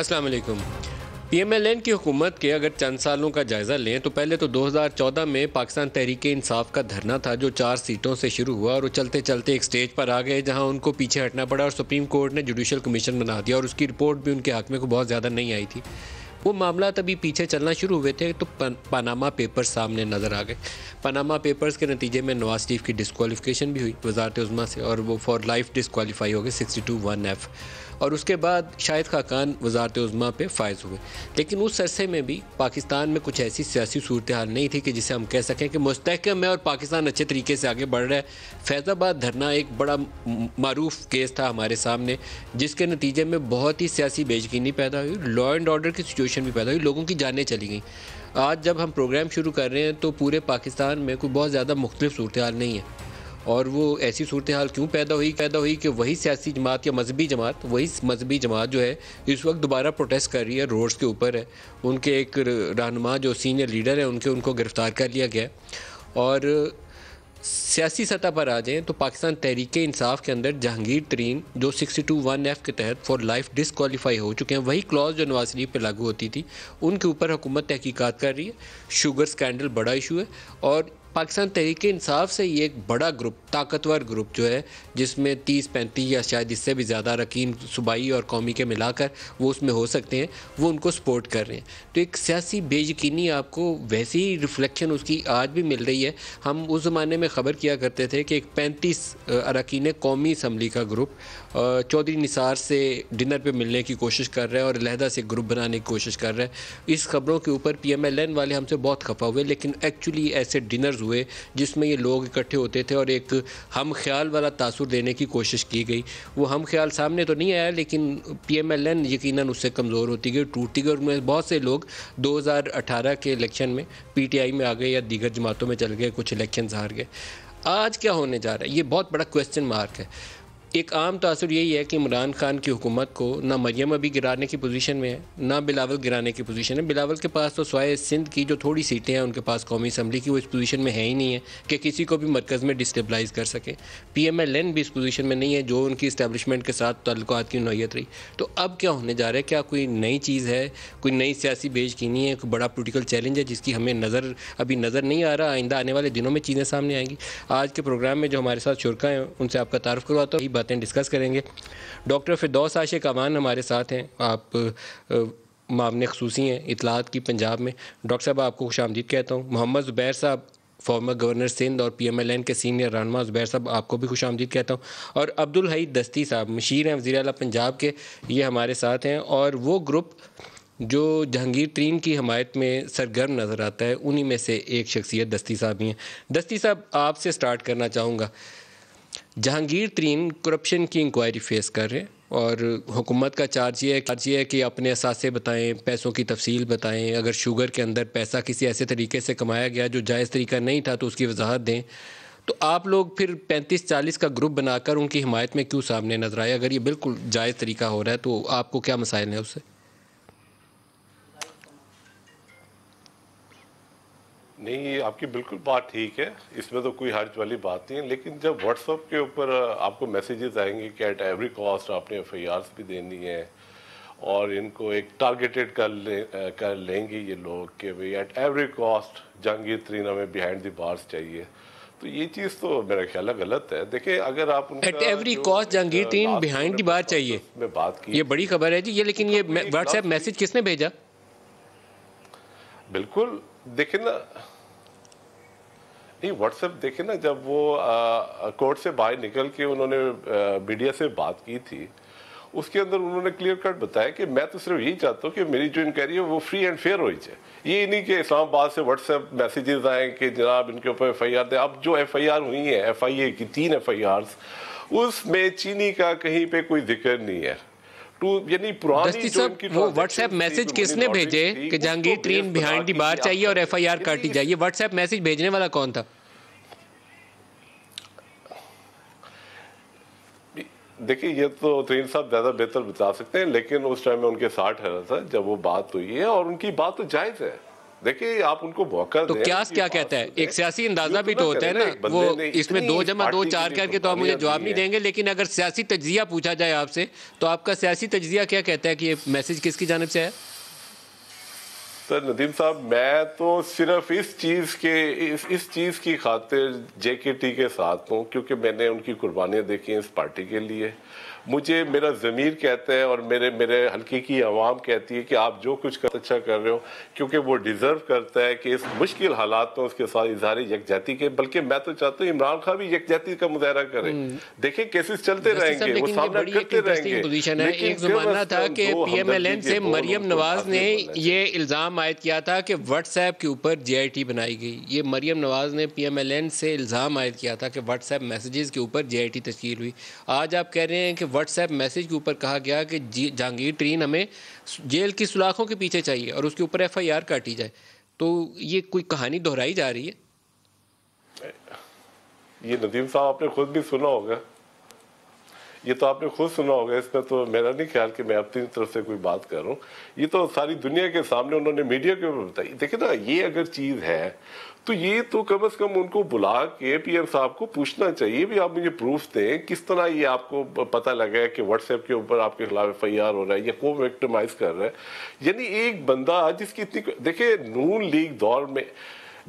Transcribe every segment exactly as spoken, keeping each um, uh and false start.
अस्सलाम वालेकुम। P M L N की हुकूमत के अगर चंद सालों का जायज़ा लें तो पहले तो दो हज़ार चौदह में पाकिस्तान तहरीक-ए-इंसाफ का धरना था जो चार सीटों से शुरू हुआ और वो चलते चलते एक स्टेज पर आ गए जहां उनको पीछे हटना पड़ा और सुप्रीम कोर्ट ने जुडिशल कमीशन बना दिया और उसकी रिपोर्ट भी उनके हक़ में को बहुत ज़्यादा नहीं आई थी। वो मामला तभी पीछे चलना शुरू हुए थे तो पनामा पेपर्स सामने नज़र आ गए। पनामा पेपर्स के नतीजे में नवाज शरीफ की डिस्क्वालिफिकेशन भी हुई वजारत उज़्मा से और वो फॉर लाइफ डिस्क्वालीफाई हो गए सिक्सटी टू वन एफ, और उसके बाद शाहिद खाकान वजारत उज़्मा पे फायज हुए। लेकिन उस अरसे में भी पाकिस्तान में कुछ ऐसी सियासी सूरत हाल नहीं थी कि जिसे हम कह सकें कि मुस्तहकम है और पाकिस्तान अच्छे तरीके से आगे बढ़ रहा है। फैज़ाबाद धरना एक बड़ा मारूफ केस था हमारे सामने जिसके नतीजे में बहुत ही सियासी बेयकीनी पैदा हुई, लॉ एंड ऑर्डर की सिचुएशन भी पैदा हुई, लोगों की जानें चली गई। आज जब हम प्रोग्राम शुरू कर रहे हैं तो पूरे पाकिस्तान में कोई बहुत ज़्यादा मुख्तलिफ सूरत हाल नहीं है। और वो ऐसी सूरत हाल क्यों पैदा हुई पैदा हुई कि वही सियासी जमात या मजहबी जमात वही मजहबी जमात जो है इस वक्त दोबारा प्रोटेस्ट कर रही है, रोड्स के ऊपर है। उनके एक रहनुमा जो सीनियर लीडर हैं उनके उनको गिरफ़्तार कर लिया गया। और सियासी सतह पर आ जाएँ तो पाकिस्तान तहरीक इंसाफ के अंदर जहांगीर तरीन जो सिक्सटी टू वन एफ़ के तहत फॉर लाइफ डिसक्वालीफाई हो चुके हैं, वही क्लॉज जो नवाज शरीफ पर लागू होती थी, उनके ऊपर हुकूमत तहकीकात कर रही है। शुगर स्कैंडल बड़ा इशू है और पाकिस्तान तहरीक इंसाफ से ये एक बड़ा ग्रुप, ताकतवर ग्रुप जो है जिसमें तीस पैंतीस या शायद इससे भी ज़्यादा अरकान सूबाई और कौमी के मिलाकर वो उसमें हो सकते हैं, वो उनको सपोर्ट कर रहे हैं। तो एक सियासी बेयकीनी आपको वैसी ही रिफ्लेक्शन उसकी आज भी मिल रही है। हम उस ज़माने में ख़बर किया करते थे कि एक पैंतीस अरकान कौमी असम्बली का ग्रुप चौधरी निसार से डिनर पर मिलने की कोशिश कर रहा है और अलहदा से ग्रुप बनाने की कोशिश कर रहा है। इस खबरों के ऊपर पी एम एल एन वाले हमसे बहुत खफा हुए, लेकिन एक्चुअली ऐसे डिनर हुए जिसमें ये लोग इकट्ठे होते थे और एक हम ख्याल वाला तासुर देने की कोशिश की गई। वो हम ख्याल सामने तो नहीं आया लेकिन पीएमएलएन यकीनन उससे कमज़ोर होती गई, टूटती गई। उनमें बहुत से लोग दो हज़ार अठारह के इलेक्शन में पीटीआई में आ गए या दीगर जमातों में चल गए, कुछ इलेक्शन हार गए। आज क्या होने जा रहा है ये बहुत बड़ा क्वेश्चन मार्क है। एक आम तासुर यही है कि इमरान खान की हुकूमत को ना मरियम अभी गिराने की पोजीशन में है ना बिलावल गिराने की पोजीशन है। बिलावल के पास तो स्वाय सिंध की जो थोड़ी सीटें हैं उनके पास कौमी असम्बली की वो इस पोजीशन में है ही नहीं है कि किसी को भी मरकज़ में डिस्टेबलाइज़ कर सकें। पीएमएलएन भी इस पोजीशन में नहीं है जो उनकी इस्टेबलिशमेंट के साथ तअल्लुकात की नौयत रही। तो अब क्या होने जा रहा है? क्या कोई नई चीज़ है, कोई नई सियासी बेयकीनी है, कोई बड़ा पोलिटिकल चैलेंज है जिसकी हमें नज़र अभी नज़र नहीं आ रहा? आइंदा आने वाले दिनों में चीज़ें सामने आएँगी। आज के प्रोग्राम में जो हमारे साथ शुरका हैं उनसे आपका तारुफ करवाता हूँ, डिस्कस करेंगे। डॉक्टर फिरदौस आशिक अवान हमारे साथ हैं, आप मामले खसूसी हैं इतलात की पंजाब में। डॉक्टर साहब आपको खुश आमदीद कहता हूँ। मोहम्मद जुबैर साहब फॉर्मर गवर्नर सिंध और पी एम एल एन के सीनियर रहनुमा जुबैर साहब, आपको भी खुश आमदीद कहता हूँ। और अब्दुल हई दस्ती साहब मशीर हैं वज़ीर आला पंजाब के, ये हमारे साथ हैं और वो ग्रुप जो जहांगीर तरीन की हमायत में सरगर्म नज़र आता है उन्हीं में से एक शख्सियत दस्ती साहब ही हैं। दस्ती साहब आपसे स्टार्ट करना चाहूँगा। जहांगीर तरीन करप्शन की इंक्वायरी फेस कर रहे हैं और हुकूमत का चार्ज ये है चार्ज ये है कि अपने असासे बताएं, पैसों की तफसील बताएं। अगर शुगर के अंदर पैसा किसी ऐसे तरीके से कमाया गया जो जायज़ तरीका नहीं था तो उसकी वजाहत दें। तो आप लोग फिर पैंतीस चालीस का ग्रुप बनाकर उनकी हिमायत में क्यों सामने नजर आए? अगर ये बिल्कुल जायज़ तरीका हो रहा है तो आपको क्या मसाइल हैं उससे? नहीं, ये आपकी बिल्कुल बात ठीक है, इसमें तो कोई हर्ज वाली बात नहीं है। लेकिन जब व्हाट्सएप के ऊपर आपको मैसेजेस आएंगे कि एट एवरी कॉस्ट आपने एफ आई आर्स भी देनी है और इनको एक टारगेटेड कर ले कर लेंगे ये लोग कि भाई एट एवरी कॉस्ट जहांगीर तरीन हमें बिहाइंड द बार्स चाहिए, तो ये चीज़ तो मेरा ख्याल है गलत है। देखिए, अगर आप एट एवरी कॉस्ट जहांगीर तरीन बिहाइंड द बार चाहिए में बात की, ये बड़ी खबर है जी ये। लेकिन ये व्हाट्सएप मैसेज किसने भेजा? बिल्कुल देखिए ना, नहीं व्हाट्सएप देखे ना, जब वो कोर्ट से बाहर निकल के उन्होंने मीडिया से बात की थी उसके अंदर उन्होंने क्लियर कट बताया कि मैं तो सिर्फ यही चाहता हूँ कि मेरी जो इंक्वायरी है वो फ्री एंड फेयर होनी चाहिए। ये नहीं कि इस्लामाबाद से व्हाट्सएप मैसेजेस आए कि जनाब इनके ऊपर एफ आई आर दें। अब जो एफ आई आर हुई है, एफ आई ए की तीन एफ आई आर्स, उसमें चीनी का कहीं पर कोई जिक्र नहीं है। व्हाट्सएप मैसेज किसने भेजे कि जहांगीर तरीन बिहाइंड द बार चाहिए और एफआईआर काटी जाए? व्हाट्सएप मैसेज भेजने वाला कौन था? देखिए, ये तो तरीन साहब ज्यादा बेहतर बता सकते हैं, लेकिन उस टाइम में उनके साठ हरा था जब वो बात हुई है और उनकी बात तो जायज है। देखिए आप उनको मौका तो क्या क्या कहता है, एक सियासी अंदाजा भी तो होता है ना, वो इसमें दो जमा दो चार करके तो आप मुझे जवाब नहीं देंगे, लेकिन अगर सियासी तज्जिया पूछा जाए आपसे तो आपका सियासी तज्जिया क्या कहता है कि ये मैसेज किसकी जानिब से है? सर नदीम साहब, मैं तो सिर्फ इस चीज़ के इस इस चीज़ की खातिर जेकेटी के साथ हूँ क्योंकि मैंने उनकी कुर्बानियाँ देखी हैं इस पार्टी के लिए। मुझे मेरा ज़मीर कहता है और मेरे मेरे हल्के की आवाम कहती है कि आप जो कुछ कर अच्छा कर रहे हो, क्योंकि वो डिज़र्व करता है कि इस मुश्किल हालात में उसके साथ इजहार यकजहती के। बल्कि मैं तो चाहता हूँ इमरान खान भी यकजहती का मुजाहरा करें। देखें केसेस चलते रहेंगे, वो सामना करते रहेंगे। पोजीशन है, एक जमाना था कि पीएमएलएन से मरियम नवाज ने ये इल्ज़ाम आयद किया था कि व्हाट्सएप के ऊपर जे आई टी बनाई गई। ये मरियम नवाज ने पीएमएलएन से इल्ज़ाम आयद किया था कि व्हाट्सएप मैसेजेस के ऊपर जे आई टी तश्कील हुई। आज आप कह रहे हैं कि व्हाट्सएप मैसेज के ऊपर कहा गया कि जहांगीर तरीन हमें जेल की सुलाखों के पीछे चाहिए और उसके ऊपर एफ आई आर काटी जाए, तो ये कोई कहानी दोहराई जा रही है। ये नदीम साहब आपने खुद भी सुना होगा, ये तो आपने खुद सुना होगा, इसमें तो मेरा नहीं ख्याल कि मैं अपनी तरफ से कोई बात कर रहा हूँ। ये तो सारी दुनिया के सामने उन्होंने मीडिया के ऊपर बताई। देखिए ना, ये अगर चीज़ है तो ये तो कम से कम उनको बुला के पीएम साहब को पूछना चाहिए भी आप मुझे प्रूफ दें किस तरह ये आपको पता लगा कि व्हाट्सएप के ऊपर आपके खिलाफ एफ आई आर हो रहा है या को विक्टिमाइज कर रहा है। यानी एक बंदा जिसकी इतनी, देखिए नून लीग दौर में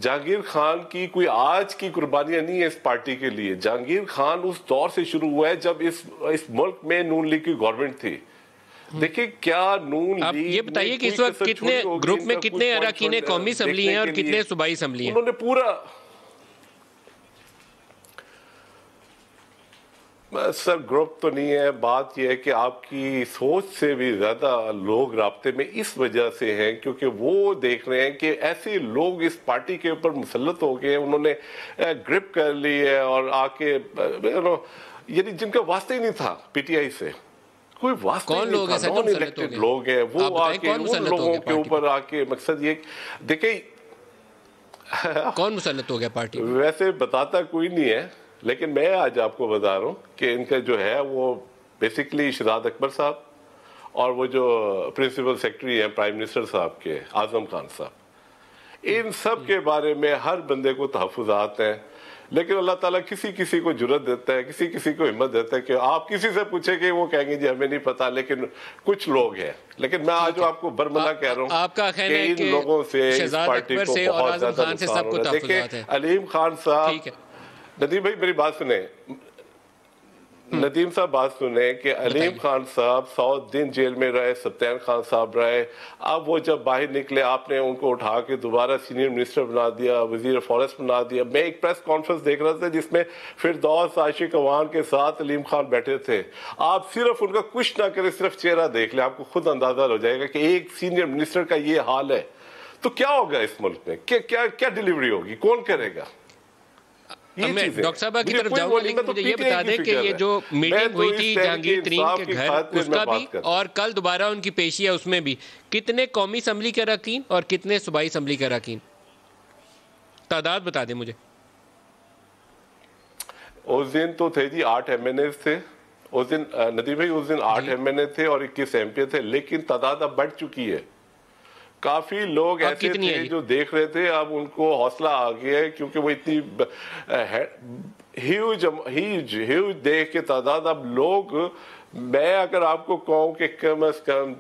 जहांगीर खान की कोई आज की कुर्बानियां नहीं है इस पार्टी के लिए। जहांगीर खान उस दौर से शुरू हुआ है जब इस इस मुल्क में नून लीग की गवर्नमेंट थी। देखिए क्या नून आप ये बताइए कि इस वक्त कितने ग्रुप में कितने अरकान कौमी असम्बली हैं और कितने सूबाई असम्बली हैं? उन्होंने पूरा सर ग्रुप तो नहीं है, बात यह है कि आपकी सोच से भी ज़्यादा लोग राब्ते में इस वजह से हैं क्योंकि वो देख रहे हैं कि ऐसे लोग इस पार्टी के ऊपर मुसल्लत हो गए, उन्होंने ग्रिप कर ली है और आके यानी जिनका वास्ता ही नहीं था पीटीआई से, कोई वास्तव में नॉन इलेक्टेड लोग हैं वो आके उन लोगों के ऊपर आके मकसद ये देखिए कौन मुसल्लत हो गया पार्टी। वैसे बताता कोई नहीं है लेकिन मैं आज आपको बता रहा हूँ कि इनका जो है वो बेसिकली शहजाद अकबर साहब और वो जो प्रिंसिपल सेक्रेटरी हैं प्राइम मिनिस्टर साहब के आजम खान साहब, इन सब के बारे में हर बंदे को तहफ़्फ़ुज़ात हैं। लेकिन अल्लाह ताला किसी किसी को जुरत देता है, किसी किसी को हिम्मत देता है कि आप किसी से पूछे कि वो कहेंगे जी हमें नहीं पता, लेकिन कुछ लोग हैं। लेकिन मैं आज आपको बरमला कह रहा हूँ आपका कहना है कि इन लोगों से इस पार्टी को बहुत ज़्यादा नुकसान हो रहा है। देखिए अलीम खान साहब, नदीम भाई मेरी बात सुने, नदीम साहब बात सुने कि अलीम खान साहब सौ दिन जेल में रहे, सत्यान खान साहब रहे, अब वो जब बाहर निकले आपने उनको उठा के दोबारा सीनियर मिनिस्टर बना दिया, वजीर फॉरेस्ट बना दिया। मैं एक प्रेस कॉन्फ्रेंस देख रहा था जिसमें फिरदौस आशिक अवान के साथ अलीम खान बैठे थे। आप सिर्फ उनका कुछ ना करें, सिर्फ चेहरा देख लें, आपको खुद अंदाजा हो जाएगा कि एक सीनियर मिनिस्टर का ये हाल है तो क्या होगा इस मुल्क में, क्या क्या क्या डिलीवरी होगी, कौन करेगा। डॉक्टर साहब की तरफ जाऊंगा लेकिन मुझे ये बता दें कि ये जो मीटिंग हुई थी जहांगीर तरीन के घर उसका भी और कल दोबारा उनकी पेशी है उसमें भी कितने कौमी असम्बली के अरकान और कितने सूबाई असम्बली के अरकान, तादाद बता दें मुझे। उस दिन तो थे जी आठ एम एन ए थे, उस दिन नदीम भाई उस दिन आठ एम एन ए थे और इक्कीस एम पी ए थे, लेकिन तादाद अब बढ़ चुकी है। काफी लोग ऐसे थे जो देख रहे थे, अब उनको हौसला आ गया है क्योंकि वो इतनी ह्यूज ह्यूज ह्यूज देख के तादाद अब लोग, मैं अगर आपको कहूँ कि कम से कम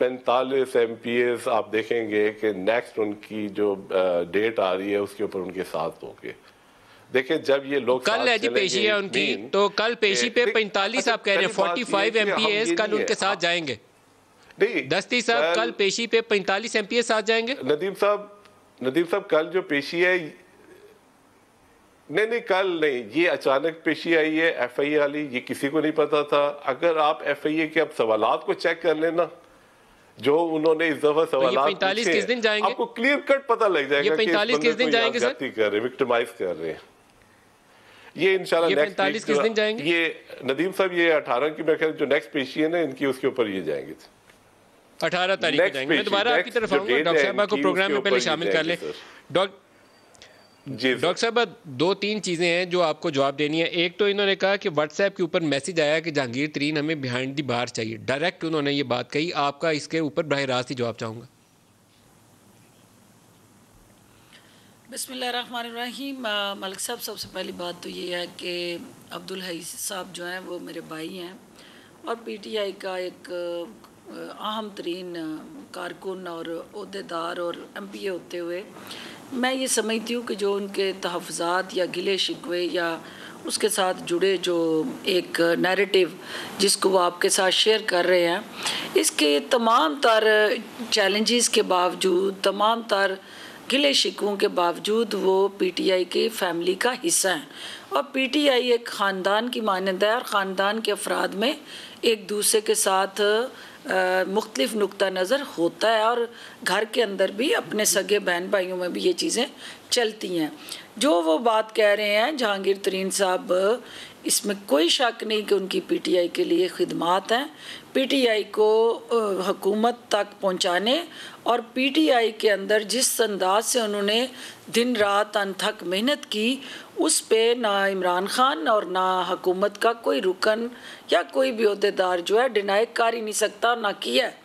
पैंतालीस एम पी एस आप देखेंगे कि नेक्स्ट उनकी जो डेट आ रही है उसके ऊपर उनके साथ होंगे। देखिए जब ये लोग कल है जी पेशी है उनकी, तो कल पेशी पे पैंतालीस आप कह रहे हैं forty five M P S कल उनके साथ जाएंगे। दस्ती साहब कल पेशी पे पैंतालीस एम पी एस आ जाएंगे। नदीम साहब, नदीम साहब कल जो पेशी है, नहीं नहीं कल नहीं, ये अचानक पेशी आई है एफ आई ए वाली, ये किसी को नहीं पता था। अगर आप एफ आई ए के अब सवालात को चेक कर लेना जो उन्होंने इस दफा सवाल पैंतालीस किस दिन जाएंगे आपको क्लियर कट पता लग जाएगा, पैंतालीस किस दिन जाएंगे सर कर रहे विक्टिमाइज कर रहे हैं ये इंशाल्लाह पैंतालीस किस दिन जाएंगे। ये नदीम साहब ये अठारह की मेरे जो नेक्स्ट पेशी है ना इनकी उसके ऊपर ये जाएंगे अठारह तारीख को जाएंगे। मैं दोबारा आपकी तरफ आऊंगा, डॉक्टर साहब को प्रोग्राम में पहले शामिल कर लें। डॉक्टर साहब दो तीन चीज़ें हैं जो आपको जवाब देनी है। एक तो इन्होंने कहा कि व्हाट्सएप के ऊपर मैसेज आया कि जहांगीर तरीन हमें बिहाइंड दी बार चाहिए, डायरेक्ट उन्होंने ये बात कही, आपका इसके ऊपर बराह रास्त ही जवाब चाहूँगा। बिस्मिल्लाहिर्रहमानिर्रहीम। मलिक साहब, सबसे पहली बात तो ये है कि अब्दुल हई साहब जो हैं वो मेरे भाई हैं और पीटीआई का एक अहम तरीन कारकुन और अहदेदार और एमपीए होते हुए मैं ये समझती हूँ कि जो उनके तहफ़्फ़ुज़ात या गिले शिकवे या उसके साथ जुड़े जो एक नैरेटिव जिसको वो आपके साथ शेयर कर रहे हैं, इसके तमाम तर चैलेंजेस के बावजूद, तमाम तर गिले शिकवों के बावजूद वो पीटीआई के फैमिली का हिस्सा हैं और पीटीआई एक ख़ानदान की मानंद है और ख़ानदान के अफराद में एक दूसरे के साथ मुख्तलिफ नुक्ता नज़र होता है और घर के अंदर भी अपने सगे बहन भाइयों में भी ये चीज़ें चलती हैं। जो वो बात कह रहे हैं जहांगीर तरीन साहब, इसमें कोई शक नहीं कि उनकी पीटीआई के लिए खिदमात हैं। पीटीआई को हकूमत तक पहुँचाने और पीटीआई के अंदर जिस अंदाज से उन्होंने दिन रात अनथक मेहनत की, उस पर ना इमरान खान और ना हकूमत का कोई रुकन या कोई भी अहदेदार जो है डिनाई कर ही नहीं सकता, ना किया है।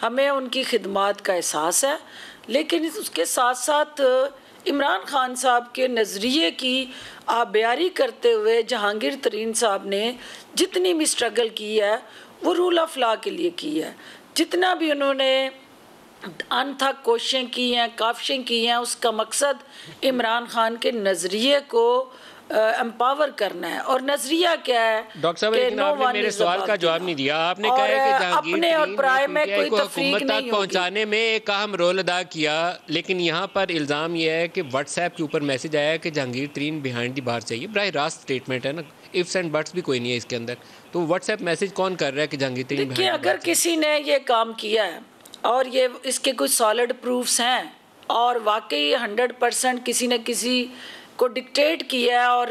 हमें उनकी खिदमात का एहसास है, लेकिन उसके साथ साथ इमरान खान साहब के नज़रिए की आबियारी करते हुए जहांगीर तरीन साहब ने जितनी भी स्ट्रगल की है वो रूल ऑफ लॉ के लिए की है। जितना भी उन्होंने अनथक कोशिशें की हैं, काविशें की हैं, उसका मकसद इमरान खान के नज़रिए को एम्पावर करना है। और नजरिया क्या है? डॉक्टर साहब, लेकिन आपने मेरे सवाल का जवाब नहीं दिया। आपने कहा है कि अपने और प्राय में कोई तफरीक नहीं होगी, पहुंचाने में एक अहम रोल अदा किया, लेकिन यहाँ पर इल्ज़ाम यह है कि व्हाट्सएप के ऊपर मैसेज आया कि जहांगीर तरीन बिहाइंड दी बाहर चाहिए। बराह रास्त स्टेटमेंट है ना, इफ्स एंड बट्स भी कोई नहीं है इसके अंदर। तो व्हाट्सएप मैसेज कौन कर रहा है कि जहांगीर तरीन? देखिए, अगर किसी ने ये काम किया है और ये इसके कुछ सॉलिड प्रूफ्स हैं और वाकई हंड्रेड परसेंट किसी न किसी को डिक्टेट किया और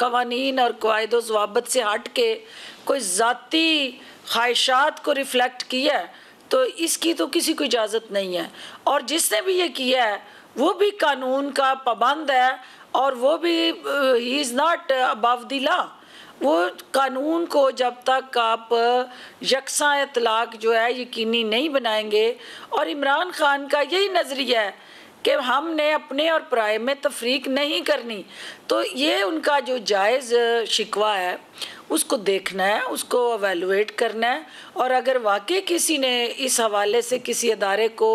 कवानीन और कायदो जवाबत से हट के कोई ज़ाती ख्वाहिशात को रिफ्लेक्ट किया, तो इसकी तो किसी को इजाज़त नहीं है। और जिसने भी ये किया है वो भी कानून का पाबंद है और वो भी he is not above the law. वो कानून को जब तक आप यकसा इतलाक़ जो है यकीनी नहीं बनाएंगे, और इमरान खान का यही नज़रिया है कि हमने अपने और पराये में तफरीक नहीं करनी, तो ये उनका जो जायज़ शिकवा है उसको देखना है, उसको एवेलुएट करना है। और अगर वाकई किसी ने इस हवाले से किसी अदारे को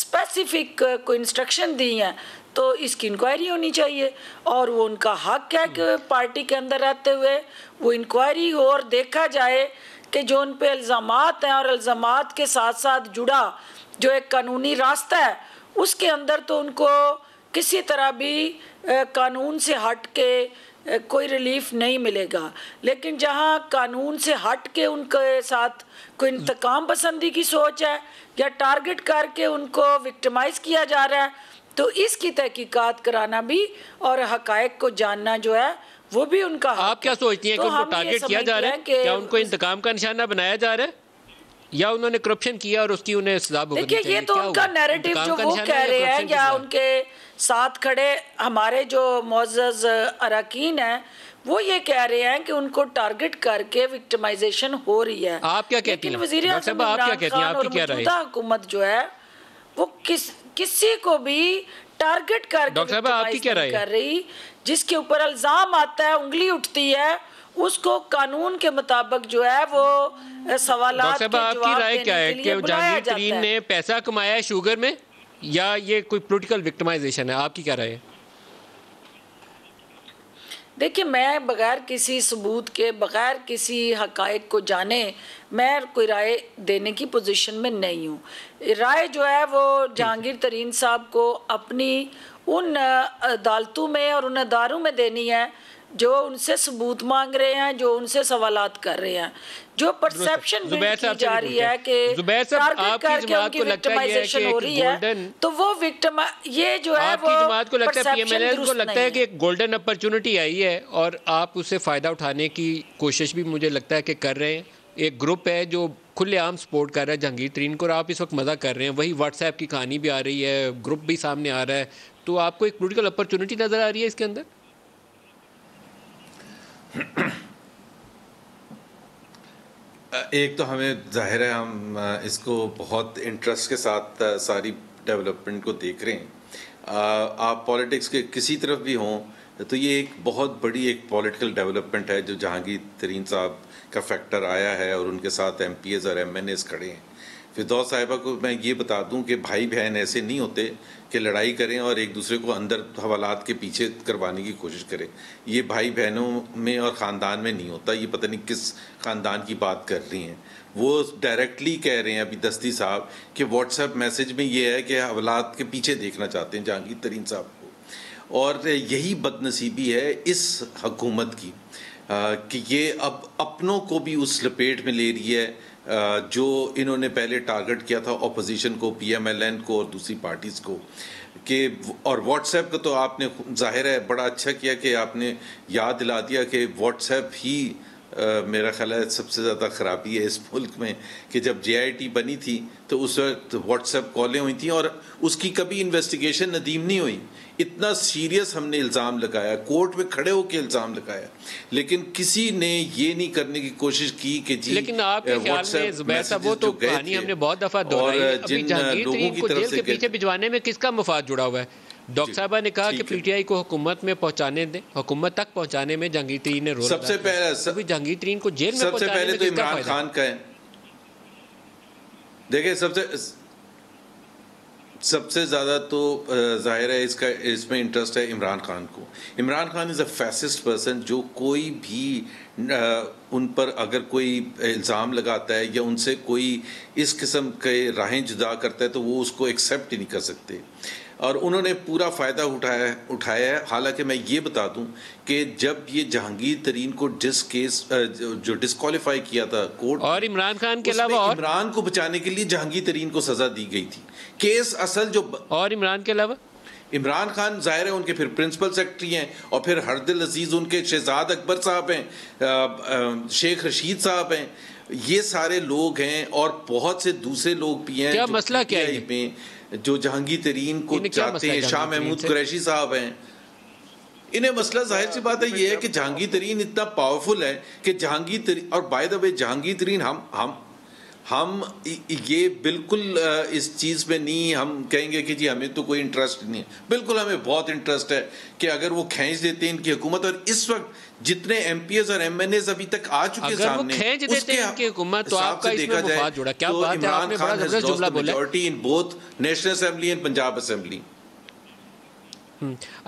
स्पेसिफिक कोई इंस्ट्रक्शन दी हैं तो इसकी इंक्वायरी होनी चाहिए और वो उनका हक है कि पार्टी के अंदर रहते हुए वो इंक्वायरी हो और देखा जाए कि जो उन पर इल्ज़ामात हैं और इल्ज़ामात के साथ साथ जुड़ा जो एक कानूनी रास्ता है उसके अंदर तो उनको किसी तरह भी आ, कानून से हट के आ, कोई रिलीफ नहीं मिलेगा। लेकिन जहां कानून से हट के उनके साथ कोई इंतकाम पसंदी की सोच है या टारगेट करके उनको विक्टिमाइज़ किया जा रहा है, तो इसकी तहकीकात कराना भी और हकायक को जानना जो है वो भी उनका हक है। आप क्या सोचती हैं तो कि उनको टारगेट किया जा रहा है, क्या उनको इंतकाम का निशाना बनाया जा रहा है या उन्होंने करप्शन किया और उसकी उन्हें सजा भुगतनी चाहिए? देखिए, ये तो उनका नैरेटिव जो वो कह रहे हैं या उनके साथ खड़े हमारे जो मोअज़्ज़ज़ अरकान हैं वो ये कह रहे हैं कि उनको टारगेट करके विक्टिमाइजेशन हो रही है। आप क्या कहती हैं? लेकिन वज़ीर आज़म इमरान खान और मौजूदा हुकूमत जो है वो किस किसी को भी टारगेट करके विक्टिमाइज कर रही, जिसके ऊपर इल्ज़ाम आता है, उंगली उठती है, उसको कानून के मुताबिक जो है वो सवालात के जवाब देने के लिए बुलाया जाता है। जहांगीर तरीन ने पैसा कमाया है शुगर में या ये कोई पॉलिटिकल विक्टिमाइजेशन है? आपकी क्या राय है? देखिए, मैं बगैर किसी सबूत के, बगैर किसी हकायक को जाने मैं कोई राय देने की पोजीशन में नहीं हूँ। राय जो है वो जहांगीर तरीन साहब को अपनी उन अदालतों में और उन अदारों में देनी है जो उनसे सबूत मांग रहे हैं, जो उनसे सवालात कर रहे हैं। जो परसेप्शन बिल्ड की जा रही है कि टारगेट करके उनकी विक्टिमाइजेशन हो रही है, तो वो विक्टिम ये जो है वो जमात को लगता है, पीएमएलएन को लगता है कि एक गोल्डन अपॉर्चुनिटी आई है और आप उससे फ़ायदा उठाने की कोशिश भी मुझे लगता है कि कर रहे हैं। एक ग्रुप है जो खुलेआम सपोर्ट कर रहा है जहांगीर तरीन को और आप इस वक्त मज़ा कर रहे हैं। वही व्हाट्सएप की कहानी भी आ रही है, ग्रुप भी सामने आ रहा है, तो आपको एक पोलिटिकल अपॉर्चुनिटी नज़र आ रही है इसके अंदर? एक तो हमें जाहिर है हम इसको बहुत इंटरेस्ट के साथ सारी डेवलपमेंट को देख रहे हैं आप पॉलिटिक्स के किसी तरफ भी हों, तो ये एक बहुत बड़ी एक पॉलिटिकल डेवलपमेंट है जो जहांगीर तरीन साहब का फैक्टर आया है और उनके साथ एम पी एज़ और एम एन एज़ खड़े हैं। फिरदौस साहिबा को मैं ये बता दूं कि भाई बहन ऐसे नहीं होते कि लड़ाई करें और एक दूसरे को अंदर हवालात के पीछे करवाने की कोशिश करें। ये भाई बहनों में और ख़ानदान में नहीं होता। ये पता नहीं किस ख़ानदान की बात कर रही हैं। वो डायरेक्टली कह रहे हैं अभी दस्ती साहब कि व्हाट्सएप मैसेज में ये है कि हवालात के पीछे देखना चाहते हैं जहांगीर तरीन साहब को। और यही बदनसीबी है इस हकूमत की कि ये अब अपनों को भी उस लपेट में ले रही है जो इन्होंने पहले टारगेट किया था अपोजिशन को, पीएमएलएन को और दूसरी पार्टीज़ को। कि और व्हाट्सएप का तो आपने जाहिर है बड़ा अच्छा किया कि आपने याद दिला दिया कि व्हाट्सएप ही Uh, मेरा ख्याल है सबसे ज़्यादा ख़राबी है इस मुल्क में कि जब जे आई टी बनी थी तो उस वक्त व्हाट्सएप कॉलें हुई थी और उसकी कभी इन्वेस्टिगेशन नदीम नहीं हुई। इतना सीरियस हमने इल्ज़ाम लगाया, कोर्ट में खड़े होकर इल्ज़ाम लगाया, लेकिन किसी ने ये नहीं करने की कोशिश की कि जी लेकिन आपके ख्याल में ज़ुबैर साहब वो तो कहानी हमने बहुत दफ़ा दोहराई है, अभी जहांगीर तरीन को जेल के पीछे भिजवाने में किसका मफाद जुड़ा हुआ है? डॉक्टर साहबा ने कहा कि पीटीआई को हुकूमत में पहुंचाने दें, हुकूमत तक पहुंचाने में जहांगीर तरीन ने रोल सबसे पहले सब जहांगीर तरीन को जेल में सबसे पहले तो इमरान खान का है। देखिए सबसे सबसे ज़्यादा तो जाहिर है इसका इसमें इंटरेस्ट है इमरान खान को। Imran Khan is a fascist person जो कोई भी उन पर अगर कोई इल्ज़ाम लगाता है या उनसे कोई इस किस्म के राहें जुदा करता है तो वो उसको एक्सेप्ट ही नहीं कर सकते और उन्होंने पूरा फ़ायदा उठाया उठाया है। हालांकि मैं ये बता दूं कि जब ये जहांगीर तरीन को जिस केस जो डिस्क्वालीफाई किया था कोर्ट और इमरान खान के अलावा और इमरान को बचाने के लिए जहांगीर तरीन को सज़ा दी गई थी। केस असल जो और इमरान के अलावा इमरान खान जाहिर है उनके फिर प्रिंसिपल सेक्रेटरी हैं और फिर हरदिल अजीज़ उनके शहजाद अकबर साहब हैं, शेख रशीद साहब हैं, ये सारे लोग हैं और बहुत से दूसरे लोग भी हैं। क्या मसला क्या है जो जहांगीर तरीन को चाहते हैं? शाह महमूद कुरैशी साहब हैं। इन्हें मसला जाहिर सी बात है ये है कि जहांगीर तरीन इतना पावरफुल है कि जहांगीर तरीन और बाय द वे जहांगीर तरीन हम हम हम ये बिल्कुल इस चीज़ में नहीं हम कहेंगे कि जी हमें तो कोई इंटरेस्ट नहीं है, बिल्कुल हमें बहुत इंटरेस्ट है कि अगर वो खींच देते हैं इनकी हुकूमत। और इस वक्त जितने एमपीएस और एमएनएस अभी तक आ चुके सामने खींच देते हैं इनकी हुकूमत, तो आपका देखा जाए तो Imran Khan has lost the majority in both national assembly and Punjab assembly.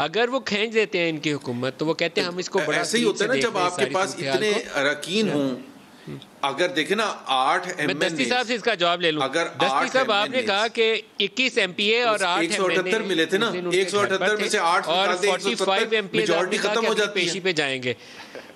अगर वो खींच देते हैं इनकी हुकूमत तो वो कहते हैं हम इसको बड़ा ऐसे ही होता है ना जब आपके पास इतने अरकान हों। अगर देखे ना आठ एम दस्ती साहब से इसका जवाब ले लूं। अगर दस्ती साहब आपने कहा कि इक्कीस एमपीए और आठ एक सौ अठहत्तर मिले थे ना, एक सौ अठहत्तर में से आठ और पैंतालीस एमपीए मेजॉरिटी खत्म हो जाती है, पेशी पे जाएंगे।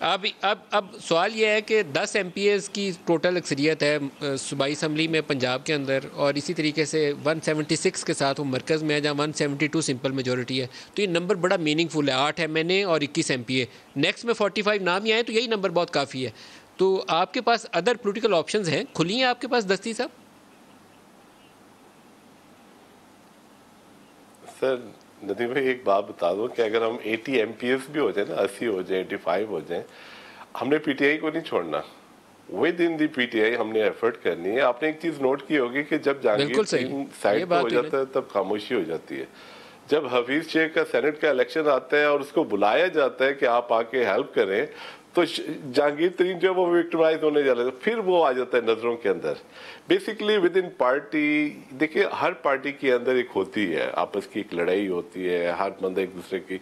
अब अब अब सवाल यह है कि दस एमपीए की टोटल अक्सरियत है सूबाई असम्बली में पंजाब के अंदर और इसी तरीके से एक सौ छिहत्तर के साथ वो मरकज़ में है जहाँ एक सौ बहत्तर सिंपल मेजॉरिटी है, तो ये नंबर बड़ा मीनिंगफुल है, आठ एमएनए और इक्कीस एमपीए। नेक्स्ट में पैंतालीस नाम ही आए तो यही नंबर बहुत काफ़ी है। तो आपके पास अदर पॉलिटिकल ऑप्शंस हैं, खुली हैं आपके पास दस्ती साहब? सर नदीम भाई एक बात बता दो कि अगर हम अस्सी एमपीएस भी हो जाए ना, अस्सी हो जाए, पचासी हो जाए, हमने पीटीआई को नहीं छोड़ना। विद इन दी पीटीआई हमने एफर्ट करनी है। आपने एक चीज़ नोट की होगी कि जब जहांगीर साइड पर हो जाता है तब खामोशी हो जाती है। जब हफीज़ शेख का सेनेट का इलेक्शन आता है और उसको बुलाया जाता है कि आप आके हेल्प करें तो जहांगीर तरीन जो है वो विक्टिमाइज होने जा रहे थे, फिर वो आ जाता है नज़रों के अंदर। बेसिकली विद इन पार्टी देखिए हर पार्टी के अंदर एक होती है आपस की एक लड़ाई होती है, हर बंदा एक दूसरे की।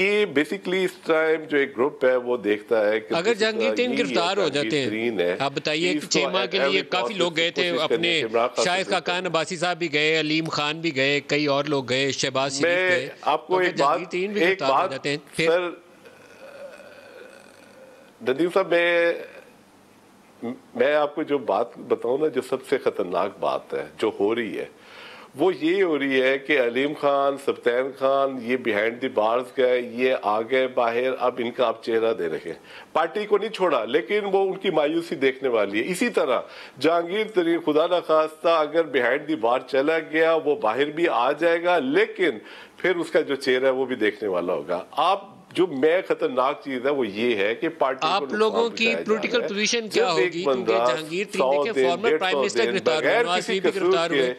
ये बेसिकली इस टाइम जो एक ग्रुप है वो देखता है कि अगर जहांगीर तरीन गिरफ्तार हो जाते हैं, आप बताइए चेमा के लिए काफ़ी लोग गए थे, अपने शाहिद खाकान अब्बासी साहब भी गए, अलीम खान भी गए, कई और लोग गए, शहबाज शरीफ गए, आपको एक बात सर नदीम साहब मैं मैं आपको जो बात बताऊं ना जो सबसे ख़तरनाक बात है जो हो रही है वो ये हो रही है कि अलीम खान सब्तैन खान ये बिहाइंड द बार्स गए, ये आ गए बाहर, अब इनका आप चेहरा दे रखे। पार्टी को नहीं छोड़ा लेकिन वो उनकी मायूसी देखने वाली है। इसी तरह जहांगीर तरीन खुदा न खास्ता अगर बिहाइंड द बार चला गया वो बाहर भी आ जाएगा लेकिन फिर उसका जो चेहरा है वो भी देखने वाला होगा। आप जो मैं खतरनाक चीज है वो ये है कि पार्टी आप लोगों की पॉलिटिकल पोजीशन क्या होगी क्योंकि जहांगीर तरीन के फॉर्मर प्राइम मिनिस्टर गिरफ्तार हुए,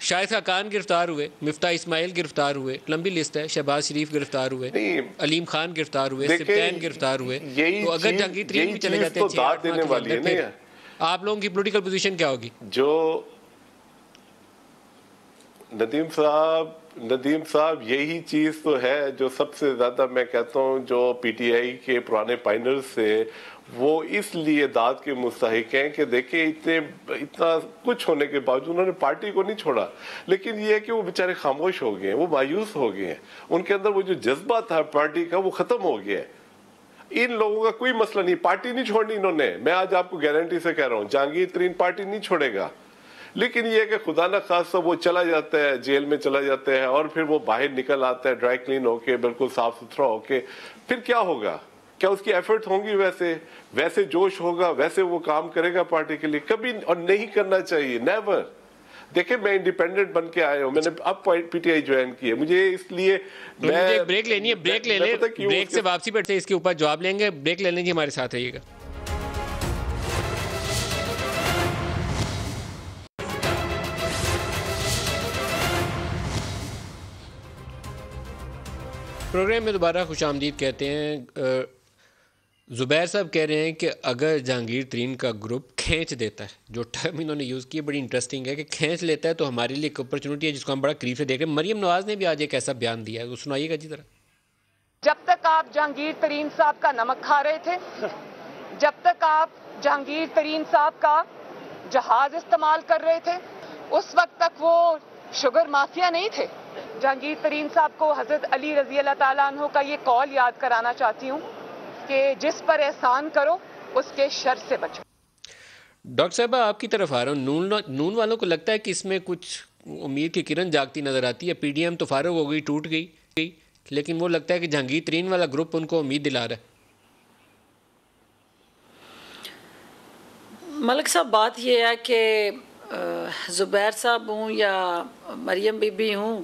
शाहिद खाकान गिरफ्तार हुए, मिफ्ता इस्माइल गिरफ्तार हुए, लंबी लिस्ट है, शहबाज शरीफ गिरफ्तार हुए, अलीम खान गिरफ्तार हुए, सिप्तान गिरफ्तार हुए। तो अगर जहांगीर तरीन भी चले जाते हैं, आप लोगों की पॉलिटिकल पोजीशन क्या होगी? जो नदीम साहब नदीम साहब यही चीज़ तो है जो सबसे ज़्यादा मैं कहता हूँ जो पीटीआई के पुराने पाइनर्स से वो इसलिए दाद के मुस्तहिक हैं कि देखिए इतने इतना कुछ होने के बावजूद उन्होंने पार्टी को नहीं छोड़ा, लेकिन ये है कि वो बेचारे खामोश हो गए हैं, वो मायूस हो गए हैं, उनके अंदर वो जो जज्बा था पार्टी का वो ख़त्म हो गया है। इन लोगों का कोई मसला नहीं, पार्टी नहीं छोड़नी इन्होंने, मैं आज आपको गारंटी से कह रहा हूँ जहांगीर तरीन पार्टी नहीं छोड़ेगा। लेकिन यह कि खुदा न खासा वो चला जाता है, जेल में चला जाता है और फिर वो बाहर निकल आता है ड्राई क्लीन होके, बिल्कुल साफ सुथरा होके, फिर क्या होगा? क्या उसकी एफर्ट होंगी? वैसे वैसे जोश होगा, वैसे वो काम करेगा पार्टी के लिए? कभी और नहीं करना चाहिए, नेवर। देखिए मैं इंडिपेंडेंट बन के आया हूँ, मैंने अब पीटीआई ज्वाइन की है, मुझे इसलिए तो मैं, मुझे ब्रेक लेनी है, ब्रेक ले लें, ब्रेक से वापसी पर इसके ऊपर जवाब लेंगे, ब्रेक लेने की हमारे साथ रहिएगा। प्रोग्राम में दोबारा खुश आमदीद कहते हैं। ज़ुबैर साहब कह रहे हैं कि अगर जहांगीर तरीन का ग्रुप खींच देता है, जो टर्म इन्होंने यूज़ की है बड़ी इंटरेस्टिंग है कि खींच लेता है, तो हमारे लिए एक अपॉर्चुनिटी है जिसको हम बड़ा करीब से देख रहे हैं। मरीम नवाज़ ने भी आज एक ऐसा बयान दिया है, वो सुनाइएगा जी जरा। जब तक आप जहांगीर तरीन साहब का नमक खा रहे थे, जब तक आप जहांगीर तरीन साहब का जहाज इस्तेमाल कर रहे थे, उस वक्त तक वो शुगर माफिया नहीं थे। जहांगीर तरीन साहब को हज़रत अली रजी अल्लाह ताला अन्हु का ये कॉल याद कराना चाहती हूँ कि जिस पर एहसान करो उसके शर से बचो। डॉक्टर साहबा आपकी तरफ आ रहा हूँ, नून नून वालों को लगता है कि इसमें कुछ उम्मीद की किरण जागती नजर आती है। पीडीएम तो फारग हो गई, टूट गई गई, लेकिन वो लगता है कि जहांगीर तरीन वाला ग्रुप उनको उम्मीद दिला रहा है। मलिक साहब बात यह है कि ज़ुबैर साहब हूँ या मरियम बीबी हूँ,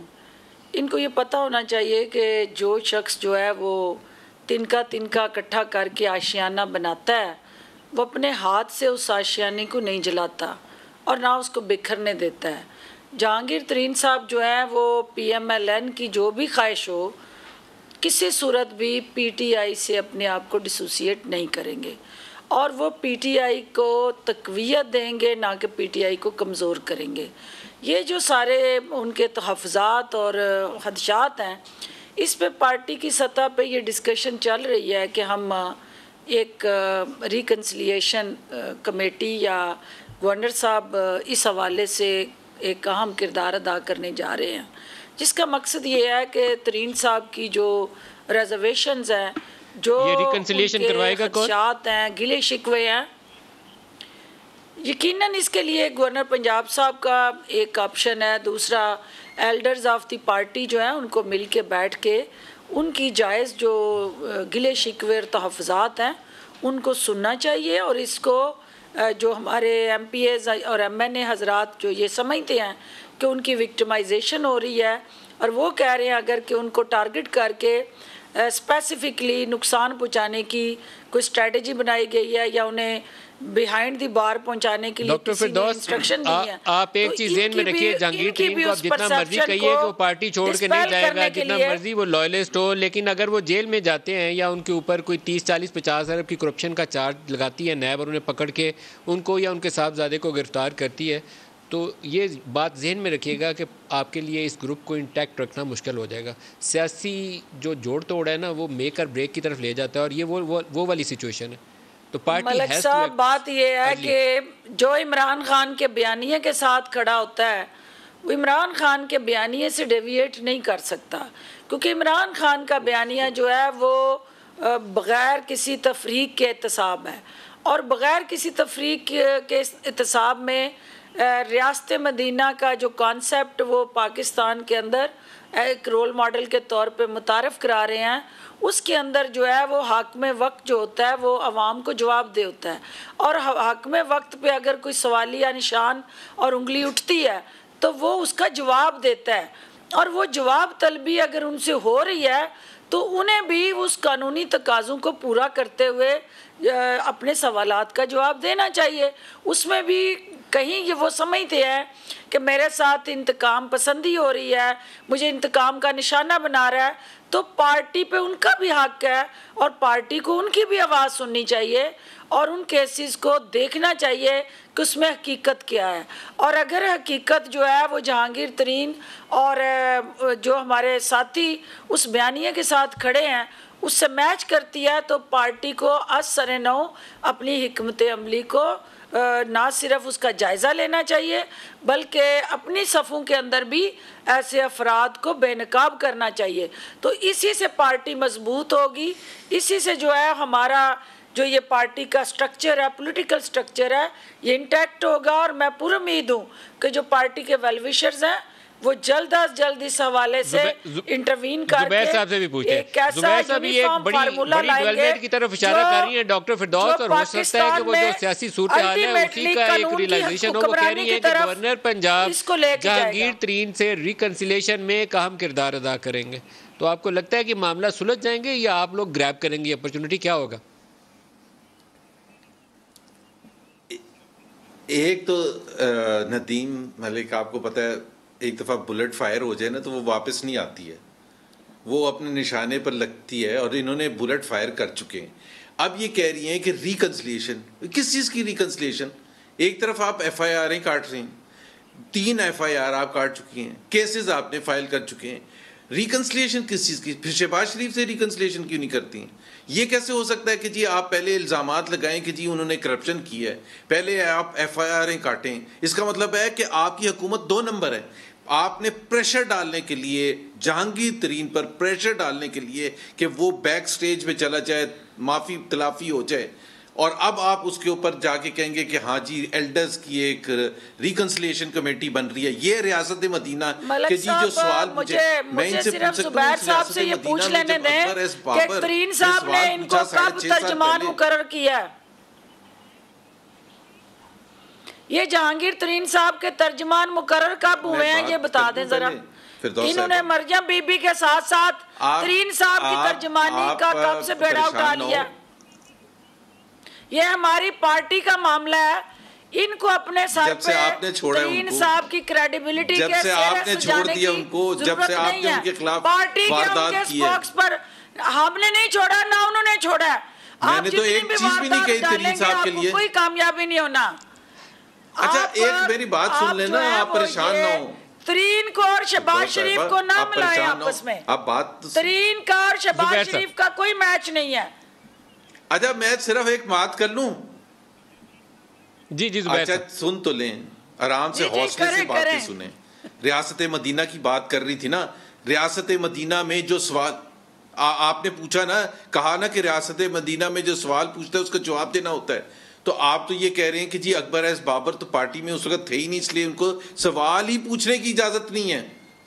इनको ये पता होना चाहिए कि जो शख्स जो है वो तिनका तिनका इकट्ठा करके आशियाना बनाता है, वो अपने हाथ से उस आशियाने को नहीं जलाता और ना उसको बिखरने देता है। जहांगीर तरीन साहब जो है वो पीएमएलएन की जो भी ख्वाहिश हो, किसी सूरत भी पीटीआई से अपने आप को डिसोसिएट नहीं करेंगे और वो पीटीआई को तकवीत देंगे, ना कि पीटीआई को कमज़ोर करेंगे। ये जो सारे उनके तहफ़्ज़ात और खदशात हैं, इस पर पार्टी की सतह पे ये डिस्कशन चल रही है कि हम एक रिकन्सिलिएशन कमेटी या गवर्नर साहब इस हवाले से एक अहम किरदार अदा करने जा रहे हैं, जिसका मकसद ये है कि तरीन साहब की जो रिजर्वेशंस हैं, जो रिकंसिलिएशन करवाएगा, खदशात हैं, गिले शिकवे हैं, यकीनन इसके लिए गवर्नर पंजाब साहब का एक ऑप्शन है। दूसरा, एल्डर्स ऑफ दी पार्टी जो है उनको मिल के बैठ के उनकी जायज़ जो गिले शिकवे और तहफ़्ज़ात हैं उनको सुनना चाहिए और इसको जो हमारे एम पी एज़ और एम एन ए हजरात जो ये समझते हैं कि उनकी विक्टिमाइजेशन हो रही है और वो कह रहे हैं अगर कि उनको टारगेट करके स्पेसिफिकली नुकसान पहुंचाने की कोई स्ट्रेटजी बनाई गई है या उन्हें बिहाइंड दी बार पहुंचाने के लिए किसी ने इंस्ट्रक्शन दी है। आप एक चीज ध्यान में रखिए, जहांगीर तरीन को आप जितना मर्जी कहिए कि वो पार्टी छोड़ के नहीं जाएगा, जितना मर्जी वो लॉयलिस्ट हो, लेकिन अगर वो जेल में जाते हैं या उनके ऊपर कोई तीस चालीस पचास अरब की करप्शन का चार्ज लगाती है नैब और उन्हें पकड़ के उनको या उनके साहबजादे को गिरफ्तार करती है, तो ये बात जहन में रखिएगा कि आपके लिए इस ग्रुप को इंटैक्ट रखना मुश्किल हो जाएगा। सियासी जो जोड़ तोड़ है ना, वो मेक और ब्रेक की तरफ ले जाता है और ये वो वो, वो वाली सिचुएशन है। तो पार्टी हैज़ टू, बात ये है कि जो इमरान खान के बयानिए के साथ खड़ा होता है वो इमरान खान के बयानिए से डेविएट नहीं कर सकता, क्योंकि इमरान खान का बयानिया जो है वो बग़ैर किसी तफरीक के एहतसाब है और बग़ैर किसी तफरीक के एहतसाब में रियासत-ए-मदीना का जो कॉन्सेप्ट वो पाकिस्तान के अंदर एक रोल मॉडल के तौर पे मुतारफ़ करा रहे हैं, उसके अंदर जो है वो हाकिम वक्त जो होता है वो आवाम को जवाब दे होता है और हाकिम वक्त पे अगर कोई सवालिया निशान और उंगली उठती है तो वो उसका जवाब देता है और वो जवाब तलबी अगर उनसे हो रही है तो उन्हें भी उस कानूनी तकाज़ों को पूरा करते हुए अपने सवालात का जवाब देना चाहिए। उसमें भी कहीं ये वो समझते हैं कि मेरे साथ इंतकाम पसंदी हो रही है, मुझे इंतकाम का निशाना बना रहा है, तो पार्टी पे उनका भी हक है और पार्टी को उनकी भी आवाज़ सुननी चाहिए और उन केसेस को देखना चाहिए कि उसमें हकीकत क्या है। और अगर हकीकत जो है वो जहांगीर तरीन और जो हमारे साथी उस बयानिया के साथ खड़े हैं उससे मैच करती है तो पार्टी को असर नौ अपनी हिकमत अमली को ना सिर्फ उसका जायज़ा लेना चाहिए बल्कि अपनी सफ़ों के अंदर भी ऐसे अफराद को बेनकाब करना चाहिए। तो इसी से पार्टी मजबूत होगी, इसी से जो है हमारा जो ये पार्टी का स्ट्रक्चर है, पॉलिटिकल स्ट्रक्चर है, ये इंटैक्ट होगा। और मैं पूरी उम्मीद हूँ कि जो पार्टी के वेलविशर्स हैं वो जल्द अज जल्द इस हवाले से इंटरवीन करके साहब से भी पूछते हैं। जुबैर साहब भी एक बड़ी बड़ी डेवलपमेंट की तरफ इशारा कर रही हैं डॉक्टर फिरदौस, और हो सकता है कि वो जो सियासी सूरत-ए-हाल है उसी का एक रियलाइजेशन हो। वो कह रही है कि गवर्नर पंजाब जहांगीर तरीन से रिकंसिलिएशन में एक अहम किरदार अदा करेंगे, तो आपको लगता है कि मामला सुलझ जाएंगे या आप लोग ग्रैब करेंगे अपॉर्चुनिटी, क्या होगा? एक तो नदीम मलिक आपको पता है एक दफ़ा बुलेट फायर हो जाए ना तो वो वापस नहीं आती है, वो अपने निशाने पर लगती है और इन्होंने बुलेट फायर कर चुके हैं। अब ये कह रही हैं कि रिकंसिलिएशन, किस चीज़ की रिकंसिलिएशन? एक तरफ आप एफ आई आरें काट रहे हैं, तीन एफ आई आर आप काट चुकी हैं, केसेस आपने फाइल कर चुके हैं, रिकंसिलिएशन किस चीज़ की? फिर शहबाज शरीफ से रिकंसिलिएशन क्यों नहीं करती हैं? ये कैसे हो सकता है कि जी आप पहले इल्ज़ामात लगाएं कि जी उन्होंने करप्शन की है, पहले आप एफ आई आरें काटें, इसका मतलब है कि आपकी हुकूमत दो नंबर है। आपने प्रेशर डालने के लिए जहांगीर तरीन पर प्रेशर डालने के लिए कि वो बैक स्टेज पे चला जाए, माफ़ी तलाफ़ी हो जाए, और अब आप उसके ऊपर जाके कहेंगे कि हाँ जी एल्डर्स की एक रिकंसिलिएशन कमेटी बन रही है। ये रियासत मदीना के जी जो सवाल मुझे मैं इनसे पूछ सकता हूं, साहब से ये पूछ लेने दें कि तरीन साहब ने इनको कब तर्जमान मुकर्रर किया? ये जहांगीर तरीन साहब के तर्जमान मुकर्रर कब हुए हैं ये बता दें जरा। इन्होंने मरियम बीबी के साथ साथ तरीन साहब की तर्जमानी का कब से बेड़ा उठा लिया? ये हमारी पार्टी का मामला है, इनको अपने सर पे तरीन साहब की क्रेडिबिलिटी के सिरे सजाने की जरूरत नहीं है। पार्टी के उनके स्पोक्स पर हमने नहीं छोड़ा, ना उन्होंने छोड़ा। आप जितनी भी वारदात डालेंगे आपको कोई कामयाबी नहीं होना। अच्छा एक मेरी बात सुन लेना, आप परेशान ना हो। तरीन को और शहबाज शरीफ को ना मिलाएं आपस में। आप बात तो तरीन का और शहबाज शरीफ का कोई मैच नहीं है। अच्छा मैं सिर्फ एक बात कर लूं। जी जी अच्छा सुन तो लें आराम से, हौसले से बातें सुने। रियासत मदीना की बात कर रही थी ना, रियासत मदीना में जो सवाल आपने पूछा ना, कहा ना कि रियासत मदीना में जो सवाल पूछता है उसका जवाब देना होता है, तो आप तो ये कह रहे हैं कि जी अकबर एस बाबर तो पार्टी में उस वक्त थे ही नहीं इसलिए उनको सवाल ही पूछने की इजाज़त नहीं है।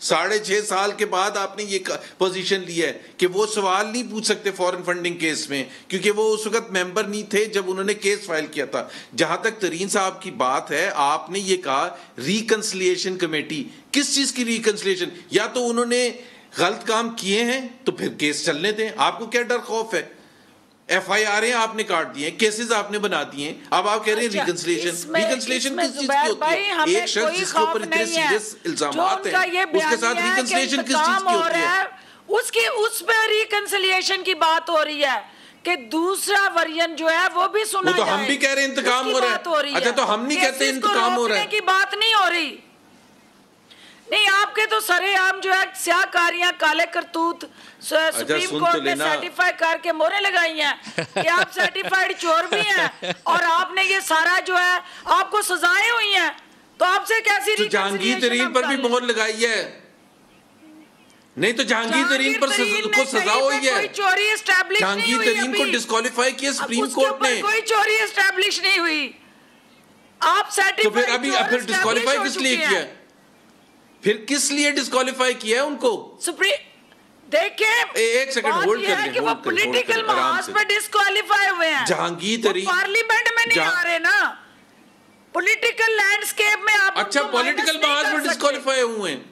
साढ़े छः साल के बाद आपने ये पोजीशन ली है कि वो सवाल नहीं पूछ सकते फॉरेन फंडिंग केस में क्योंकि वो उस वक्त मेंबर नहीं थे जब उन्होंने केस फाइल किया था। जहाँ तक तरीन साहब की बात है, आपने ये कहा रिकन्सिलियेशन कमेटी, किस चीज़ की रिकन्सिलियेशन? या तो उन्होंने गलत काम किए हैं तो फिर केस चलने दें, आपको क्या डर खौफ है? एफ आई आर आपने काट दिए, केसेस आपने बना दिए, अब आप कह रहे हैं रिकंसिलिएशन। रिकंसिलिएशन किस चीज की होती है? एक शख्स जिसके ऊपर इतने सीरियस इल्जामात हैं उसके साथ रिकंसिलिएशन किस चीज की होती है? उसकी उस पर रिकंसिलिएशन की बात हो रही है कि दूसरा वर्जन जो है वो भी सुना जाए। तो हम भी कह रहे हैं इंतकाम हो रहा है। अच्छा तो हम नहीं कहते इंतकाम हो रहा है की बात नहीं हो रही। नहीं आपके तो सरे आम जो है स्याकारियां, काले करतूत सुप्रीम कोर्ट ने सर्टिफाई करके मोहरें लगाई हैं कि आप सर्टिफाइड चोर भी हैं और आपने ये सारा जो है आपको सजाएं हुई हैं, तो आपसे कैसी तो जहांगीर तरीन पर भी मोहर लगाई है? नहीं तो जहांगीर तरीन पर को सजा हुई है, चोरी एस्टैब्लिश नहीं हुई, जहांगीर तरीन को डिस्क्वालीफाई किया सुप्रीम कोर्ट ने, कोई चोरी एस्टैब्लिश नहीं हुई। आप सर्टिफाइड डिस्क्वालीफाई किस लिए किया? फिर किस लिए डिस्क्वालीफाई किया है उनको? एक सेकंड होल्ड कर लें, वो पॉलिटिकल महाज पर डिस्क्वालीफाई हुए हैं। जहांगीर तरीन पार्लियामेंट में नहीं आ रहे ना, पॉलिटिकल लैंडस्केप में आप। अच्छा पॉलिटिकल महाज पर डिस्क्वालीफाई हुए हैं।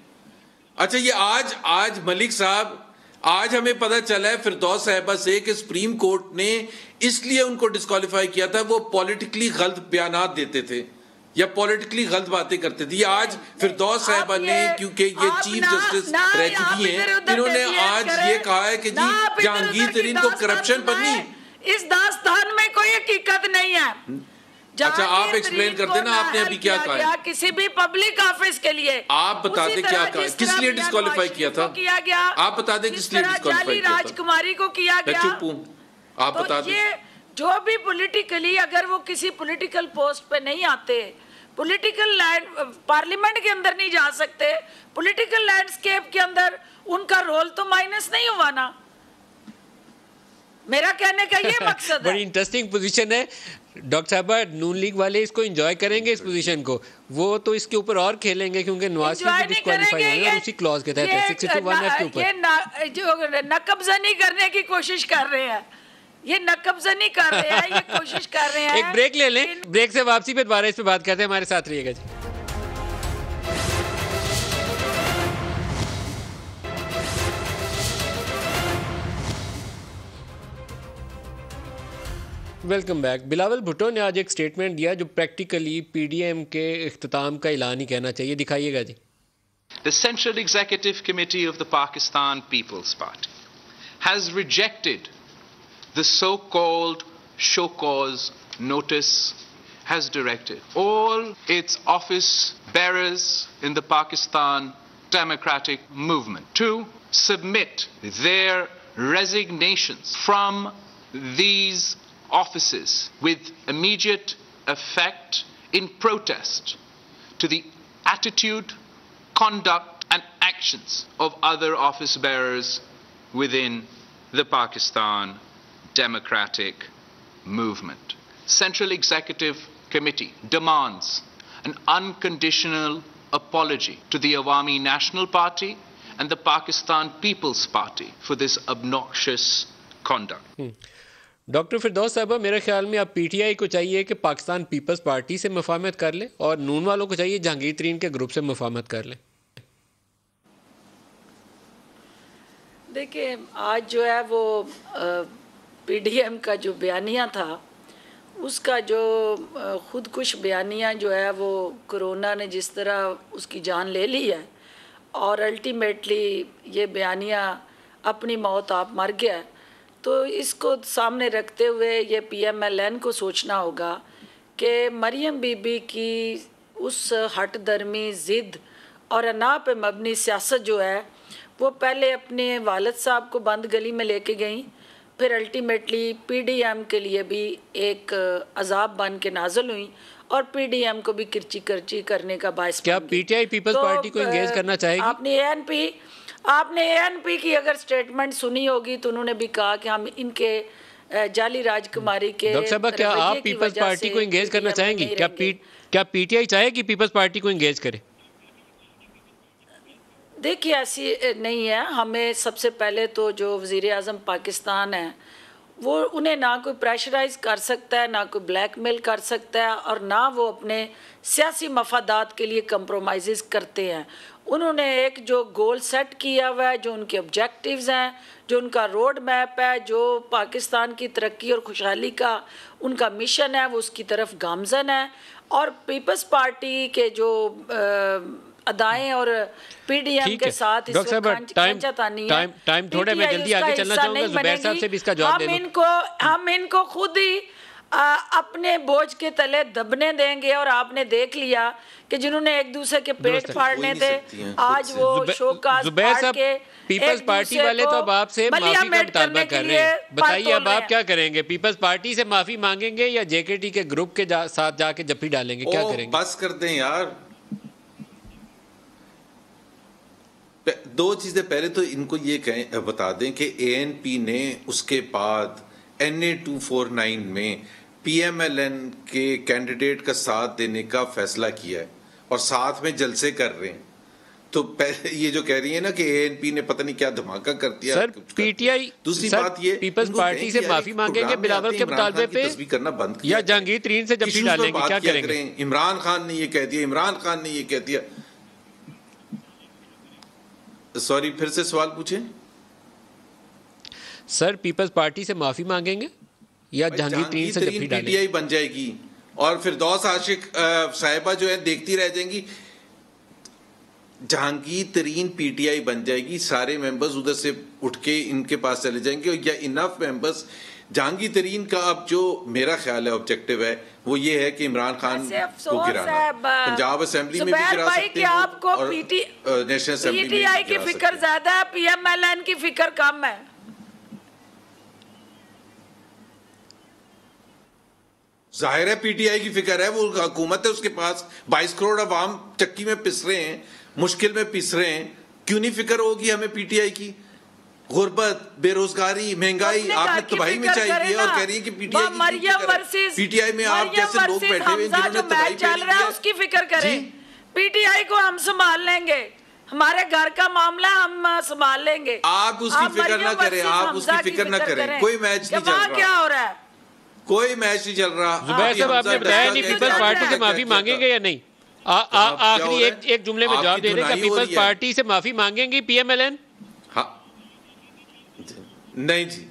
अच्छा ये आज आज मलिक साहब आज हमें पता चला है फिरदौस साहिबा से कि सुप्रीम कोर्ट ने इसलिए उनको डिस्क्वालीफाई किया था वो पॉलिटिकली गलत बयान देते थे, या पॉलिटिकली गलत बातें करते थे। आज फिरदौस साहिबा ने, क्योंकि ये चीफ जस्टिस रह चुकी हैं, इन्होंने आज ये कहा है कि जी जहांगीर तरीन को करप्शन पर नहीं, इस दास्तान में कोई हकीकत नहीं है। अच्छा, आप एक्सप्लेन कर देना आपने अभी क्या कहा है। किसी भी पब्लिक ऑफिस के लिए आप बता दें क्या कहा, किस लिए डिस्क्वालीफाई किया था, किया गया आप बता दें किस लिए डिस्क्वालीफाई किया था, राजकुमारी को किया गया। चुप हूं, आप बता दें। जो भी पॉलिटिकली अगर वो किसी पॉलिटिकल पोस्ट पे नहीं आते, पॉलिटिकल लैंड पार्लियामेंट के अंदर नहीं जा सकते, पॉलिटिकल लैंडस्केप के अंदर उनका रोल तो माइनस नहीं हुआ ना। मेरा कहने का ये मकसद है। बड़ी इंटरेस्टिंग पोजीशन है डॉक्टर साहब, नून लीग वाले इसको एंजॉय करेंगे इस पोजीशन को, वो तो इसके ऊपर और खेलेंगे क्योंकि नवाज शरीफ डिस्क्वालीफाई होंगे और उसी क्लॉज के तहत सिक्स टू वन के ऊपर जो नकबजनी करने की कोशिश कर रहे हैं, ये नकबजनी कर रहे हैं, ये कोशिश कर रहे हैं। एक ब्रेक ले लें, ब्रेक से वापसी पे दोबारा इस पे बात करते हैं, हमारे साथ रहिएगा जी। Welcome back. बिलावल भुट्टो ने आज एक स्टेटमेंट दिया जो प्रैक्टिकली पीडीएम के इख्तिताम का ऐलान ही कहना चाहिए, दिखाइएगा जी। The central executive committee of the Pakistan peoples party has rejected the so-called show cause notice, has directed all its office bearers in the Pakistan democratic movement to submit their resignations from these offices with immediate effect in protest to the attitude, conduct and actions of other office bearers within the Pakistan democratic movement. Central Executive Committee demands an unconditional apology to the Awami National Party and the Pakistan People's Party for this obnoxious conduct. Doctor Firdous साहब, मेरे ख्याल में अब PTI को चाहिए कि Pakistan peoples party से मुफाहमत कर ले और नून वालों को चाहिए जहांगीर तरीन के ग्रुप से मुफाहमत कर ले। देखिए, आज जो है वो आ, पीडीएम का जो बयानिया था, उसका जो खुदकुश बयानिया जो है वो कोरोना ने जिस तरह उसकी जान ले ली है और अल्टीमेटली ये बयानिया अपनी मौत आप मर गया है, तो इसको सामने रखते हुए ये पीएमएलएन को सोचना होगा कि मरियम बीबी की उस हट दर्मी ज़िद और अना पे मबनी सियासत जो है वो पहले अपने वालिद साहब को बंद गली में लेके गई, फिर अल्टीमेटली पीडीएम के लिए भी एक अजाब बन के नाजल हुई और पीडीएम को भी किरची किरची करने का बायस। क्या पीटीआई पीपल्स पार्टी को एंगेज करना चाहेगी? आपने एएनपी आपने एएनपी की अगर स्टेटमेंट सुनी होगी तो उन्होंने भी कहा कि हम इनके जाली राजकुमारी के। डॉक्टर साहब, क्या आप पीपल्स पार्टी को एंगेज करना चाहेंगी? क्या क्या पीटीआई चाहेगी पीपल्स पार्टी को एंगेज करे? देखिए, ऐसी नहीं है। हमें सबसे पहले तो जो वज़ीर आज़म पाकिस्तान है वो उन्हें ना कोई प्रेशराइज़ कर सकता है, ना कोई ब्लैकमेल कर सकता है और ना वो अपने सियासी मफादात के लिए कंप्रोमाइज़ करते हैं। उन्होंने एक जो गोल सेट किया हुआ है, जो उनके ऑब्जेक्टिव्स हैं, जो उनका रोड मैप है, जो पाकिस्तान की तरक्की और खुशहाली का उनका मिशन है, वो उसकी तरफ गामजन है। और पीपल्स पार्टी के जो आ, अदाएं और पीडीएम के साथ इस वक्त खंचातानी है। टाइम टाइम थोड़े, मैं जल्दी आगे चलना चाहूंगा। जुबैर साहब से भी इसका जवाब ले लूं। हम इनको हम इनको खुद ही आ, अपने बोझ के तले दबने देंगे। और आपने देख लिया कि जिन्होंने एक दूसरे के पेट फाड़ने थे, आज वो शोकाज फाड़ के पीपल्स पार्टी वाले तो अब आपसे माफी का मुतालबा कर रहे हैं। बताइए अब आप क्या करेंगे? पीपल्स पार्टी से माफी मांगेंगे या जेकेटी के ग्रुप के साथ जाके जप्पी डालेंगे? क्या करेंगे? बस कर दें यार। दो चीज़ें, पहले तो इनको ये कहें बता दें कि एएनपी ने उसके बाद N A two four nine में पीएमएलएन के कैंडिडेट का साथ देने का फैसला किया है और साथ में जलसे कर रहे हैं। तो ये जो कह रही है ना कि एएनपी ने पता नहीं क्या धमाका कर दिया। सर, पीटीआई दूसरी बात ये पीपल्स पार्टी से माफी मांगेंगे बिलावल के मुतालबे पे तस्वीर करना बंद किया या जहांगीर तरीन से जप्पी डालेंगे? क्या करेंगे? इमरान खान ने ये कह दिया, इमरान खान ने ये कह दिया। सॉरी, फिर से सवाल पूछे सर। पीपल्स पार्टी से माफी मांगेंगे या जहांगीर तरीन से जप्पी डालेंगे? पीटीआई बन जाएगी और फिरदौस आशिक साहिबा जो है देखती रह जाएंगी, जहांगीर तरीन पीटीआई बन जाएगी, सारे मेंबर्स उधर से उठ के इनके पास चले जाएंगे या इनफ मेंबर्स। जहांगीर तरीन का अब जो मेरा ख्याल है ऑब्जेक्टिव है वो ये है कि इमरान खान को गिराना, पंजाब असेंबली में भी गिरा सकते हैं आपको, नेशनल असेंबली में पीटीआई की फिक्र ज्यादा है, पीएमएलएन की फिक्र कम है। जाहिर है पीटीआई की फिक्र है, वो हुकूमत है, उसके पास बाईस करोड़ अवाम चक्की में पिस रहे हैं, मुश्किल में पिस रहे हैं, क्यों नहीं फिक्र होगी हमें पीटीआई की? गुर्बत, बेरोजगारी, महंगाई आपने तबाही मचाई है और कह रही है कि पीटीआई की पीटीआई में आप जैसे लोग बैठे हुए हैं जिन्होंने तबाही चल रहा है उसकी फिक्र करें। पीटीआई को हम संभाल लेंगे, हमारे घर का मामला हम संभाल लेंगे, आप उसकी फिक्र ना करें, आप उसकी फिक्र ना करें। कोई मैच नहीं चल रहा, क्या हो रहा है, कोई मैच नहीं चल रहा। जुबैर साहब आपने बताया नहीं, पीपल्स पार्टी से माफी मांगेंगे या नहीं? आखिरी एक एक जुमले में जवाब दे रहे हैं, पीपल्स पार्टी से माफी मांगेंगी पीएमएलएन? हाँ नहीं जी,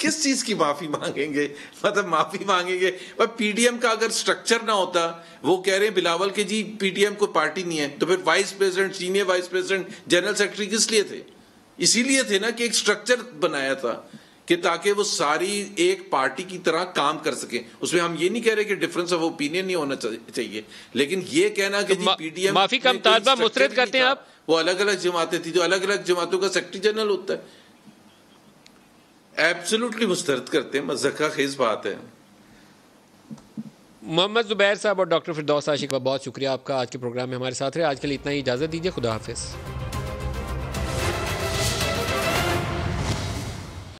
किस चीज की माफी मांगेंगे, मतलब माफी मांगेंगे पर पीडीएम का अगर स्ट्रक्चर ना होता, वो कह रहे हैं बिलावल के जी पीडीएम को पार्टी नहीं है, तो फिर vice president, senior vice president, general secretary किस लिए थे? इसीलिए थे ना कि एक स्ट्रक्चर बनाया था कि ताकि वो सारी एक पार्टी की तरह काम कर सके। उसमें हम ये नहीं कह रहे कि डिफरेंस ऑफ ओपिनियन नहीं होना चाहिए, लेकिन ये कहना कि तो पीडीएम माफी का मुतालबा मुस्तरद करते हैं आप? वो अलग अलग जमातें थी, जो अलग अलग जमातों का सेक्रेटरी जनरल होता है, एब्सोल्युटली मुस्तरद करते हैं, मज़ाक खेज बात है। मोहम्मद जुबैर साहब और डॉक्टर फिरदौस आशिक, बहुत शुक्रिया आपका, आज के प्रोग्राम में हमारे साथ रहे। आज के लिए इतना ही, इजाजत दीजिए, खुदा हाफिज।